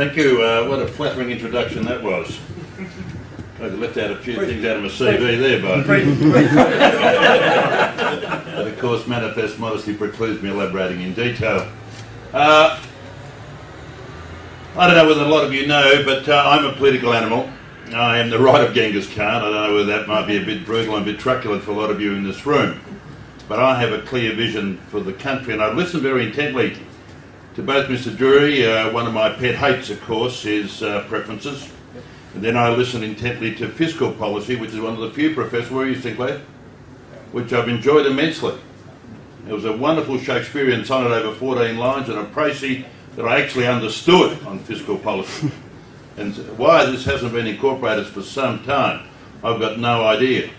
Thank you. What a flattering introduction that was. I left out a few things out of my CV there, but of course manifest modesty precludes me elaborating in detail. I don't know whether a lot of you know, but I'm a political animal. I am the right of Genghis Khan. I don't know whether that might be a bit brutal and a bit truculent for a lot of you in this room. But I have a clear vision for the country, and I've listened very intently to both Mr. Drury, one of my pet hates, of course, is preferences. And then I listened intently to fiscal policy, which is one of the few professors, where are you, Sinclair? Which I've enjoyed immensely. It was a wonderful Shakespearean sonnet over 14 lines and a précis that I actually understood on fiscal policy. And why this hasn't been incorporated for some time, I've got no idea.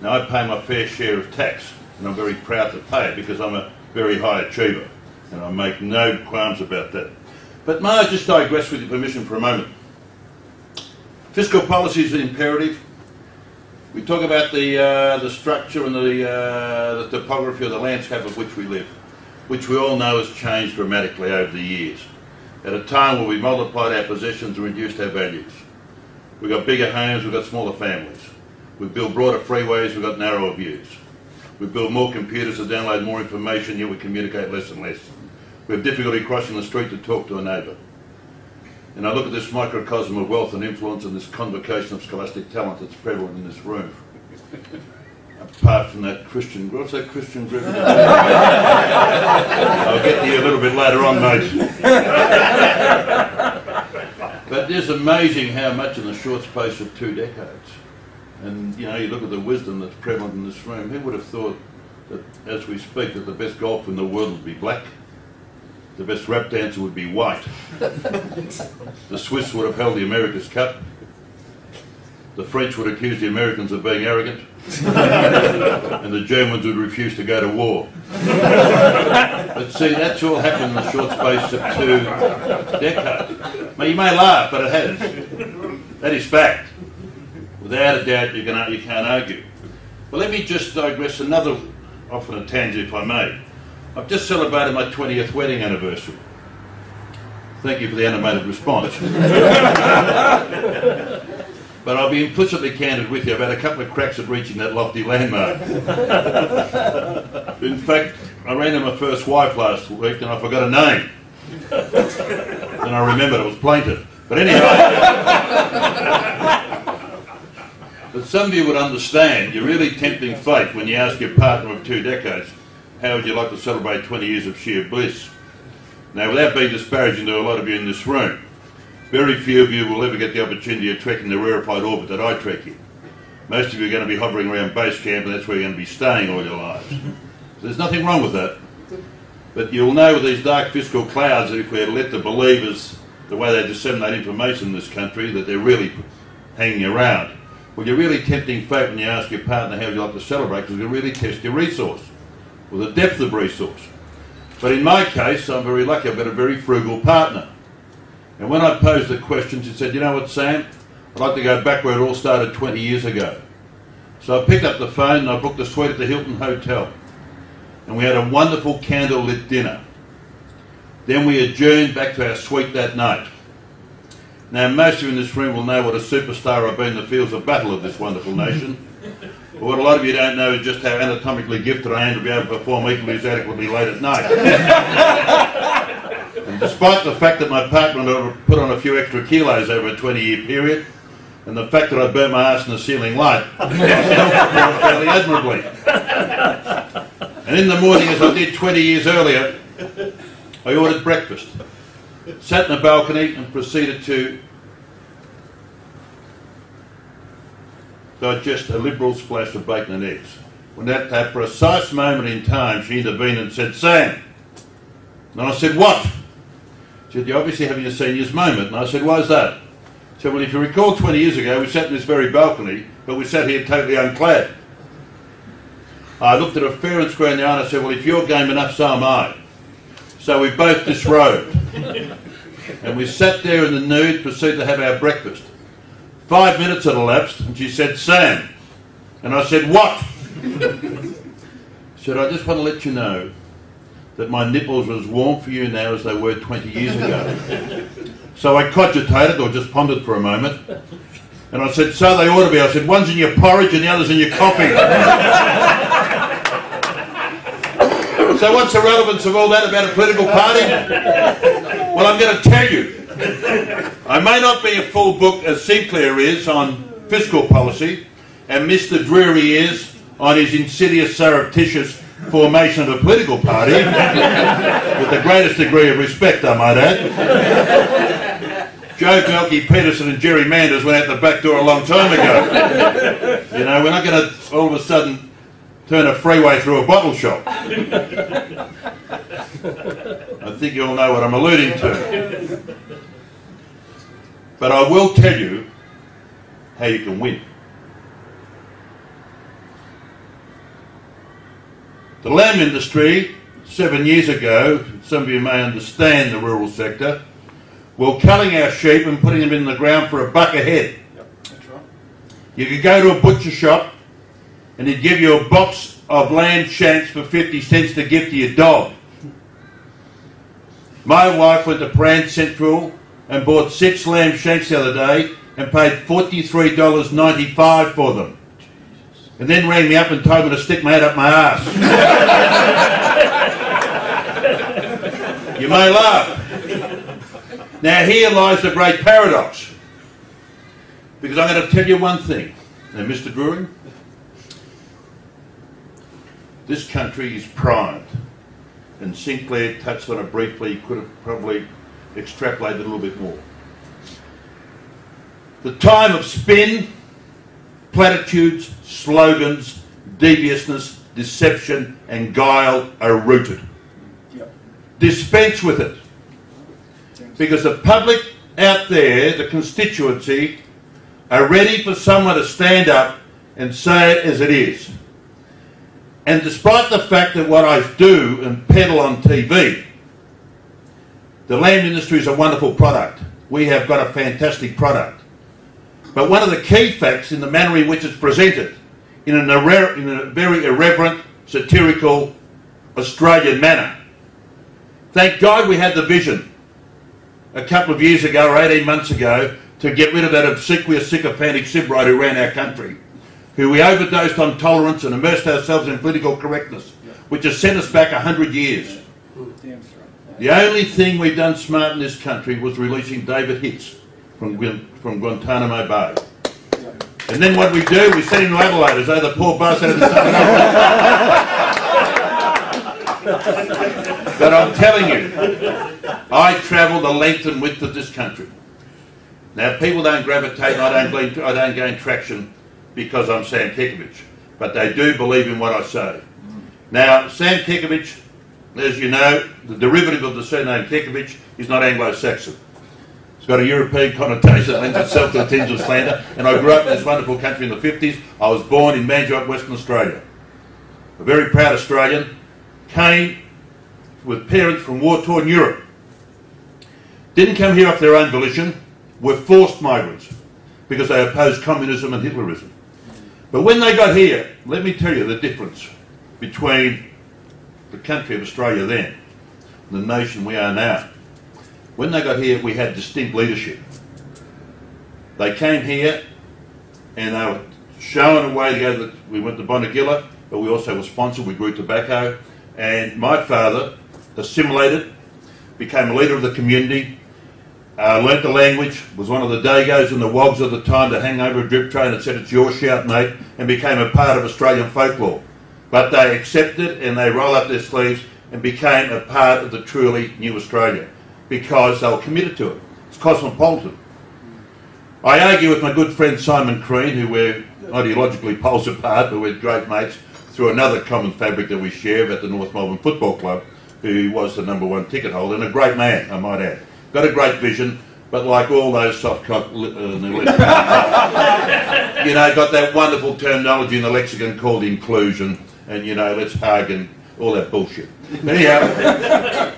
Now, I pay my fair share of tax, and I'm very proud to pay it because I'm a very high achiever, and I make no qualms about that. But may I just digress with your permission for a moment? Fiscal policy is an imperative. We talk about the structure and the topography of the landscape of which we live, which we all know has changed dramatically over the years. At a time where we multiplied our possessions and reduced our values. We've got bigger homes, we've got smaller families. We've built broader freeways, we've got narrower views. We've built more computers to download more information, yet we communicate less and less. We have difficulty crossing the street to talk to a neighbour. And I look at this microcosm of wealth and influence and this convocation of scholastic talent that's prevalent in this room. Apart from that Christian group, what's that Christian group? I'll get to you a little bit later on, mate. But it's amazing how much in the short space of 2 decades. And, you know, you look at the wisdom that's prevalent in this room. Who would have thought that, as we speak, that the best golfer in the world would be black? The best rap dancer would be white. The Swiss would have held the America's Cup. The French would accuse the Americans of being arrogant. And the Germans would refuse to go to war. But see, that's all happened in the short space of 2 decades. Now, you may laugh, but it has. That is fact. Without a doubt, you can't argue. Well, let me just digress another, off on a tangent if I may. I've just celebrated my 20th wedding anniversary. Thank you for the animated response. But I'll be implicitly candid with you about a couple of cracks at reaching that lofty landmark. In fact, I ran into my first wife last week and I forgot her name. And I remembered it was plaintive. But anyway. But some of you would understand, you're really tempting fate when you ask your partner of 2 decades, how would you like to celebrate 20 years of sheer bliss? Now, without being disparaging to a lot of you in this room, very few of you will ever get the opportunity of trekking the rarefied orbit that I trek in. Most of you are going to be hovering around base camp, and that's where you're going to be staying all your lives. So there's nothing wrong with that. But you'll know with these dark fiscal clouds that if we had let the believers, the way they disseminate information in this country, that they're really hanging around. Well, you're really tempting fate when you ask your partner how would you like to celebrate, because you really test your resource, or the depth of resource. But in my case, I'm very lucky. I've got a very frugal partner. And when I posed the question, she said, you know what, Sam? I'd like to go back where it all started 20 years ago. So I picked up the phone and I booked a suite at the Hilton Hotel. And we had a wonderful candlelit dinner. Then we adjourned back to our suite that night. Now, most of you in this room will know what a superstar I've been in the fields of battle of this wonderful nation. But what a lot of you don't know is just how anatomically gifted I am to be able to perform equally as adequately late at night. And despite the fact that my partner had put on a few extra kilos over a 20-year period, and the fact that I burnt my arse in the ceiling light, I performed fairly admirably. And in the morning, as I did 20 years earlier, I ordered breakfast, sat in a balcony and proceeded to digest a liberal splash of bacon and eggs. When at that precise moment in time, she intervened and said, Sam! And I said, what? She said, you're obviously having a senior's moment. And I said, why is that? She said, well, if you recall 20 years ago, we sat in this very balcony, but we sat here totally unclad. I looked at her fair and square in the eye and I said, well, if you're game enough, so am I. So we both disrobed. And we sat there in the nude, proceeded to have our breakfast. 5 minutes had elapsed, and she said, Sam. And I said, what? She said, I just want to let you know that my nipples were as warm for you now as they were 20 years ago. So I cogitated, or just pondered for a moment, and I said, so they ought to be. I said, one's in your porridge and the other's in your coffee. So what's the relevance of all that about a political party? Well, I'm going to tell you. I may not be a full book as Sinclair is on fiscal policy, and Mr. Drury is on his insidious, surreptitious formation of a political party, with the greatest degree of respect, I might add. Joe Belkey, Peterson and Jerry Manders went out the back door a long time ago. You know, we're not going to all of a sudden turn a freeway through a bottle shop. I think you all know what I'm alluding to. But I will tell you how you can win. The lamb industry, 7 years ago, some of you may understand the rural sector, were culling our sheep and putting them in the ground for $1 a head. Yep, that's right. You could go to a butcher shop and he'd give you a box of lamb shanks for 50 cents to give to your dog. My wife went to Brand Central and bought 6 lamb shanks the other day and paid $43.95 for them. And then rang me up and told me to stick my head up my arse. You may laugh. Now here lies the great paradox. Because I'm going to tell you one thing. Now, Mr. Drury, this country is primed, and Sinclair touched on it briefly. He could have probably extrapolated a little bit more. The time of spin, platitudes, slogans, deviousness, deception and guile are rooted. Yep. Dispense with it, because the public out there, the constituency, are ready for someone to stand up and say it as it is. And despite the fact that what I do and peddle on TV, the lamb industry is a wonderful product. We have got a fantastic product. But one of the key facts in the manner in which it's presented, in a very irreverent, satirical, Australian manner. Thank God we had the vision a couple of years ago, or 18 months ago, to get rid of that obsequious, sycophantic sybarite who ran our country, who we overdosed on tolerance and immersed ourselves in political correctness, which has sent us back 100 years. The only thing we've done smart in this country was releasing David Hitz from Guantanamo Bay. And then what we do, we send him to Adelaide as though the poor bastard had something else. But I'm telling you, I travel the length and width of this country. Now, people don't gravitate, and I don't gain traction because I'm Sam Kekovich, but they do believe in what I say. Now, Sam Kekovich, as you know, the derivative of the surname Kekovich is not Anglo-Saxon. It's got a European connotation that lends itself to a tinge of slander, and I grew up in this wonderful country in the 50s. I was born in Mandurah, Western Australia. A very proud Australian, came with parents from war-torn Europe. Didn't come here off their own volition, were forced migrants because they opposed communism and Hitlerism. But when they got here, let me tell you the difference between the country of Australia then and the nation we are now. When they got here, we had distinct leadership. They came here and they were shown a way to go. We went to Bonegilla, but we also were sponsored. We grew tobacco. And my father assimilated, became a leader of the community, learnt the language, was one of the dagos and the wogs of the time to hang over a drip train and said, it's your shout, mate, and became a part of Australian folklore. But they accepted and they roll up their sleeves and became a part of the truly new Australia because they were committed to it. It's cosmopolitan. I argue with my good friend Simon Crean, who we're ideologically poles apart, but we're great mates, through another common fabric that we share at the North Melbourne Football Club, who was the #1 ticket holder and a great man, I might add. Got a great vision, but like all those soft cock, you know, got that wonderful terminology in the lexicon called inclusion, and you know, let's hug and all that bullshit. Anyhow,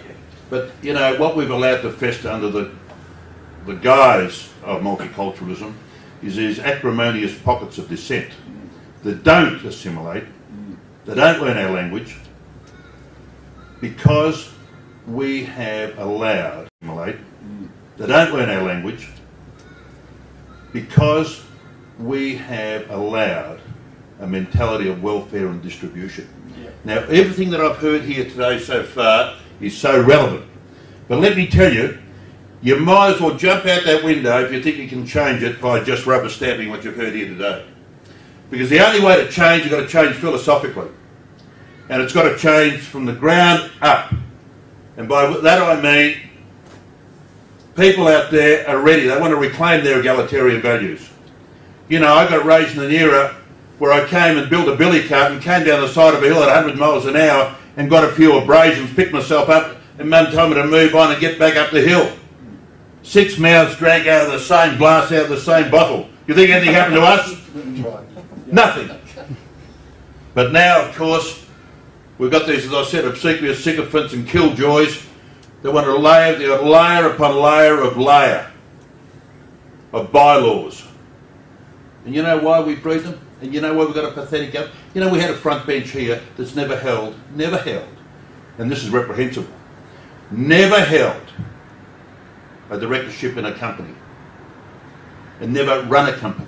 but you know what we've allowed to fester under the guise of multiculturalism is these acrimonious pockets of dissent that don't assimilate, that don't learn our language, because we have allowed. They They don't learn our language because we have allowed a mentality of welfare and distribution. Yeah. Now, everything that I've heard here today so far is so relevant. But let me tell you, you might as well jump out that window if you think you can change it by just rubber stamping what you've heard here today. Because the only way to change, you've got to change philosophically. And it's got to change from the ground up. And by that I mean, people out there are ready. They want to reclaim their egalitarian values. You know, I got raised in an era where I came and built a billy cart and came down the side of a hill at 100 miles an hour and got a few abrasions, picked myself up, and Mum told me to move on and get back up the hill. 6 mouths drank out of the same glass, out of the same bottle. You think anything happened to us? Nothing. But now, of course, we've got these, as I said, obsequious sycophants and killjoys that want to they've got layer upon layer of bylaws. And you know why we breed them? And you know why we've got a pathetic government? You know, we had a front bench here that's never held, and this is reprehensible, never held a directorship in a company and never run a company.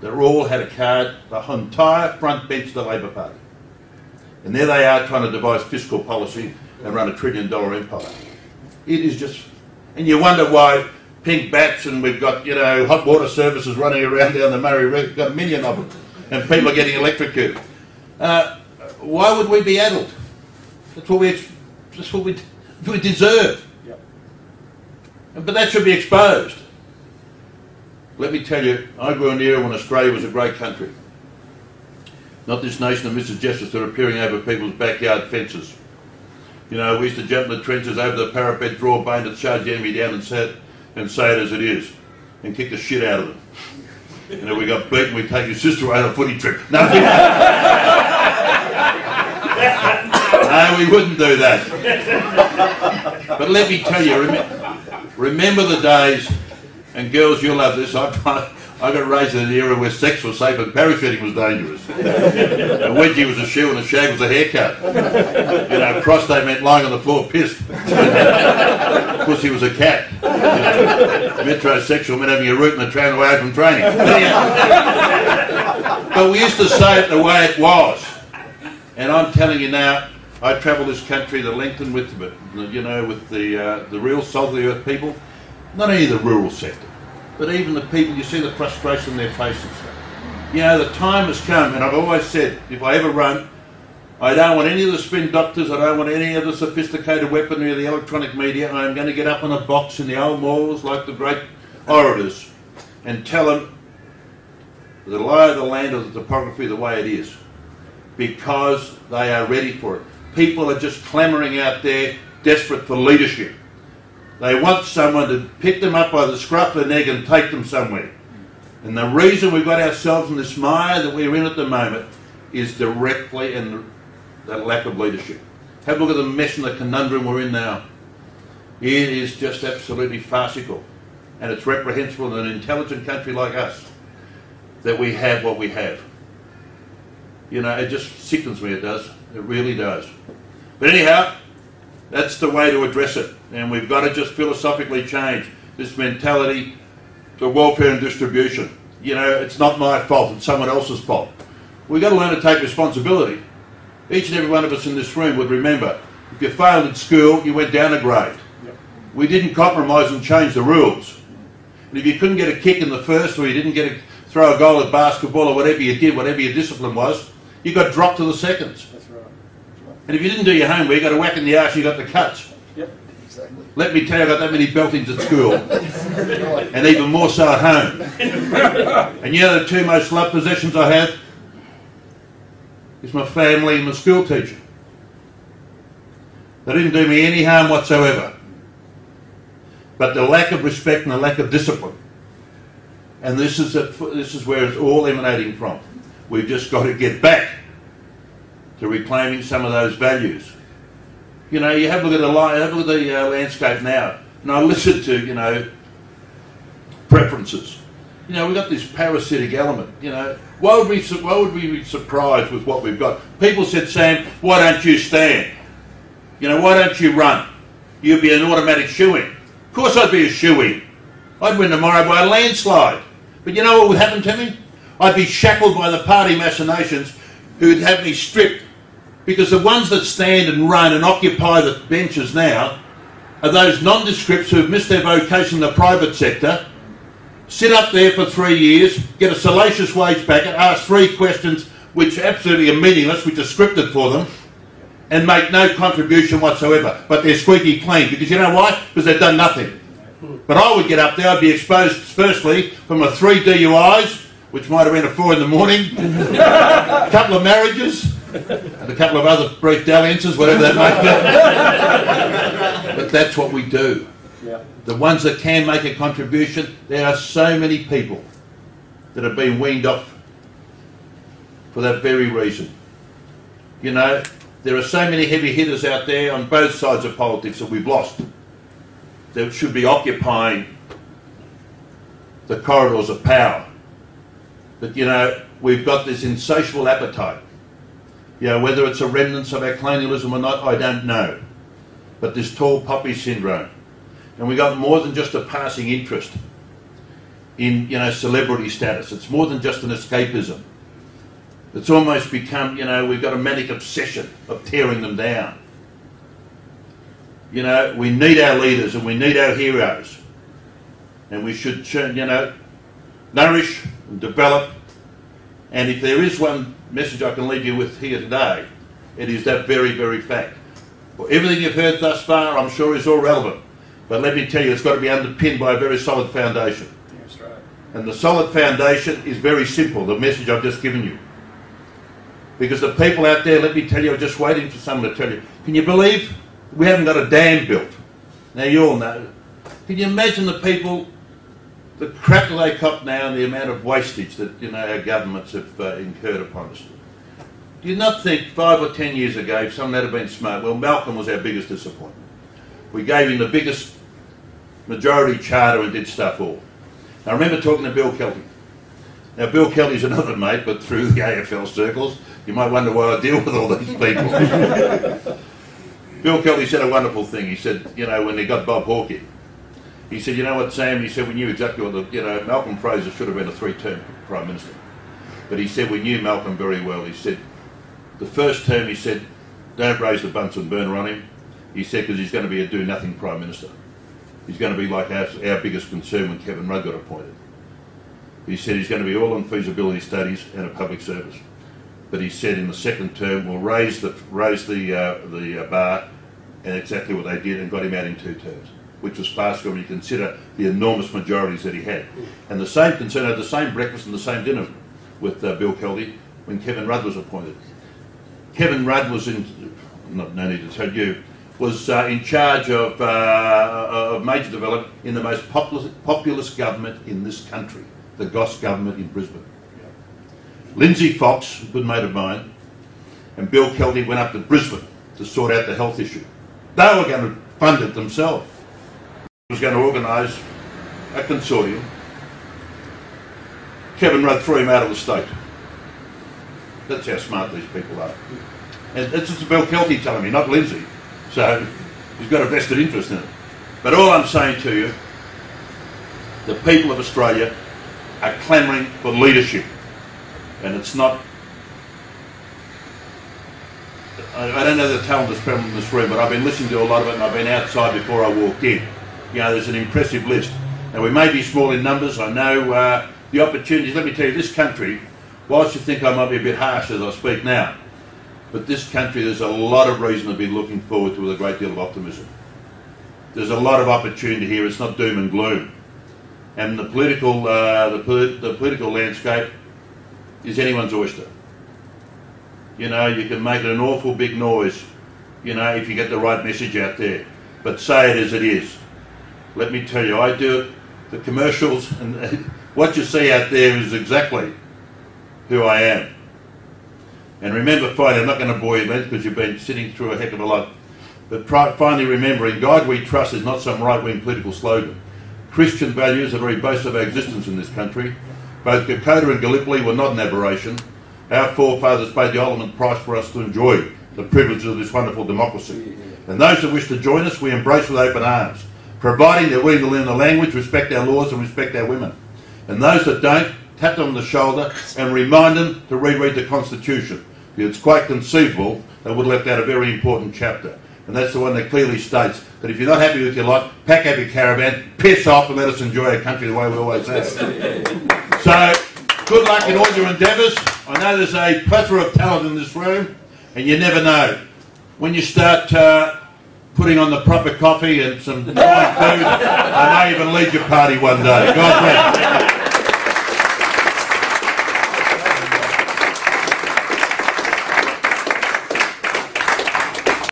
They all had a card, the entire front bench of the Labor Party. And there they are trying to devise fiscal policy and run a $1 trillion empire. It is just... And you wonder why pink bats, and we've got, you know, hot water services running around down the Murray River, we've got a million of them, and people are getting electrocuted. Why would we be addled? That's what we deserve. Yep. But that should be exposed. Let me tell you, I grew an era when Australia was a great country. Not this nation of Mrs. Justice that are appearing over people's backyard fences. You know, we used to jump in the trenches over the parapet, draw a bone to charge the enemy down and say it as it is, and kick the shit out of them. And you know, if we got beaten, we'd take your sister away on a footy trip. No, no, we wouldn't do that. But let me tell you, remember the days, and girls, you'll love this, I got raised in an era where sex was safe and parachuting was dangerous. A wedgie was a shoe and a shag was a haircut. You know, prostate meant lying on the floor pissed. Pussy was a cat. You know, metrosexual meant having a root in the tramway out from training. But we used to say it the way it was. And I'm telling you now, I travel this country the length and width of it, you know, with the real salt of the earth people, not only the rural sector, but even the people, you see the frustration in their faces. You know, the time has come, and I've always said, if I ever run, I don't want any of the spin doctors, I don't want any of the sophisticated weaponry of the electronic media. I'm going to get up on a box in the old malls like the great orators and tell them the lie of the land or the topography the way it is, because they are ready for it. People are just clamouring out there, desperate for leadership. They want someone to pick them up by the scruff of the neck and take them somewhere. And the reason we've got ourselves in this mire that we're in at the moment is directly in that lack of leadership. Have a look at the mess and the conundrum we're in now. It is just absolutely farcical. And it's reprehensible in an intelligent country like us that we have what we have. You know, it just sickens me, it does. It really does. But anyhow, that's the way to address it. And we've got to just philosophically change this mentality to welfare and distribution. You know, it's not my fault, it's someone else's fault. We've got to learn to take responsibility. Each and every one of us in this room would remember, if you failed at school, you went down a grade. Yep. We didn't compromise and change the rules. And if you couldn't get a kick in the first, or you didn't get throw a goal at basketball, or whatever you did, whatever your discipline was, you got dropped to the seconds. And if you didn't do your homework, you got a whack in the arse, you got the cuts. Yep, exactly. Let me tell you, I got that many beltings at school. And even more so at home. And you know the two most loved possessions I have? Is my family and my school teacher. They didn't do me any harm whatsoever. But the lack of respect and the lack of discipline. And this is where it's all emanating from. We've just got to get back to reclaiming some of those values. You know, you have a look at the landscape now, and I listen to, you know, preferences. You know, we've got this parasitic element, you know. Why would we be surprised with what we've got? People said, Sam, why don't you stand? You know, why don't you run? You'd be an automatic shoo-in. Of course I'd be a shoo-in. I'd win tomorrow by a landslide. But you know what would happen to me? I'd be shackled by the party machinations who'd have me stripped, because the ones that stand and run and occupy the benches now are those nondescripts who've missed their vocation in the private sector, sit up there for 3 years, get a salacious wage packet, ask 3 questions which absolutely are meaningless, which are scripted for them, and make no contribution whatsoever. But they're squeaky clean, because you know why? Because they've done nothing. But I would get up there, I'd be exposed firstly from a 3 DUIs, which might have been a 4 in the morning, a couple of marriages, and a couple of other brief dalliances, whatever that might be. But that's what we do. Yeah. The ones that can make a contribution, there are so many people that have been weaned off for that very reason. You know, there are so many heavy hitters out there on both sides of politics that we've lost, that should be occupying the corridors of power. But you know, we've got this insatiable appetite. You know, whether it's a remnants of our colonialism or not, I don't know. But this tall poppy syndrome. And we got more than just a passing interest in, you know, celebrity status. It's more than just an escapism. It's almost become, you know, we've got a manic obsession of tearing them down. You know, we need our leaders and we need our heroes. And we should, you know, nourish and develop. And if there is one message I can leave you with here today, it is that very, very fact. Well, everything you've heard thus far, I'm sure, is all relevant. But let me tell you, it's got to be underpinned by a very solid foundation. That's right. And the solid foundation is very simple, the message I've just given you. Because the people out there, let me tell you, are just waiting for someone to tell you. Can you believe? We haven't got a dam built. Now you all know. Can you imagine the people, the crap they cop now, and the amount of wastage that, you know, our governments have incurred upon us? Do you not think 5 or 10 years ago, if someone had been smart, well, Malcolm was our biggest disappointment. We gave him the biggest majority charter and did stuff all. Now, I remember talking to Bill Kelty. Now, Bill Kelty's another mate, but through the AFL circles, you might wonder why I deal with all these people. Bill Kelty said a wonderful thing. He said, you know, when they got Bob Hawke in, he said, you know what, Sam? He said, we knew exactly what the, you know, Malcolm Fraser should have been a 3-term Prime Minister. But he said, we knew Malcolm very well. He said, the first term, he said, don't raise the Bunsen burner on him. He said, because he's going to be a do-nothing Prime Minister. He's going to be like our biggest concern when Kevin Rudd got appointed. He said, he's going to be all on feasibility studies and a public service. But he said, in the second term, we'll raise the bar. And exactly what they did, and got him out in 2 terms, which was faster when you consider the enormous majorities that he had. And the same concern, had the same breakfast and the same dinner with Bill Kelty when Kevin Rudd was appointed. Kevin Rudd was in, no need to tell you, was in charge of major development in the most populous government in this country, the Goss government in Brisbane. Lindsay Fox, a good mate of mine, and Bill Kelty went up to Brisbane to sort out the health issue. They were going to fund it themselves. He was going to organise a consortium. Kevin Rudd threw him out of the state. That's how smart these people are. And that's just Bill Kelty telling me, not Lindsay. So he's got a vested interest in it. But all I'm saying to you, the people of Australia are clamouring for leadership. And it's not... I don't know the talent that's present in this room, but I've been listening to a lot of it, and I've been outside before I walked in. You know, there's an impressive list. Now, we may be small in numbers, I know the opportunities. Let me tell you, this country, whilst you think I might be a bit harsh as I speak now, but this country, there's a lot of reason to be looking forward to with a great deal of optimism. There's a lot of opportunity here. It's not doom and gloom. And the political, political landscape is anyone's oyster. You know, you can make an awful big noise, you know, if you get the right message out there. But say it as it is. Let me tell you, I do it. The commercials and what you see out there is exactly who I am. And remember, finally, I'm not going to bore you, because you've been sitting through a heck of a lot. But finally remembering, God We Trust is not some right-wing political slogan. Christian values are the very base of our existence in this country. Both Kokoda and Gallipoli were not an aberration. Our forefathers paid the ultimate price for us to enjoy the privileges of this wonderful democracy. And those who wish to join us, we embrace with open arms. providing that we will, in the language, respect our laws and respect our women. And those that don't, tap them on the shoulder and remind them to reread the Constitution. It's quite conceivable they would have left out a very important chapter. And that's the one that clearly states that if you're not happy with your lot, pack up your caravan, piss off and let us enjoy our country the way we always have. So, good luck in all your endeavours. I know there's a plethora of talent in this room, and you never know. When you start putting on the proper coffee and some fine food, I may even lead your party one day. God bless.